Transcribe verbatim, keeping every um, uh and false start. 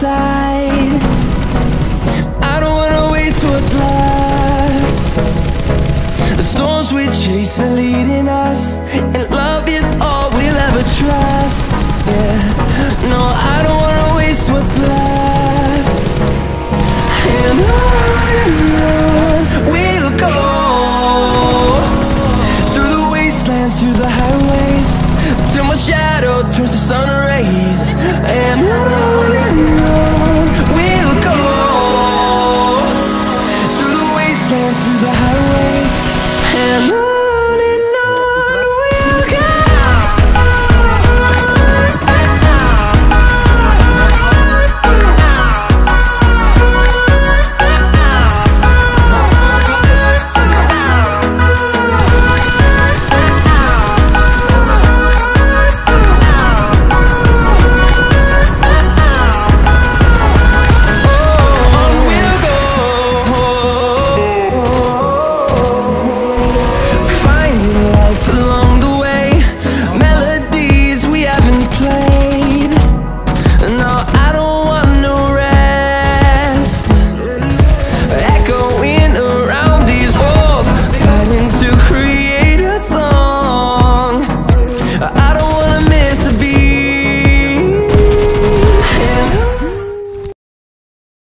inside. I don't wanna waste what's left. The storms we chase are leading us.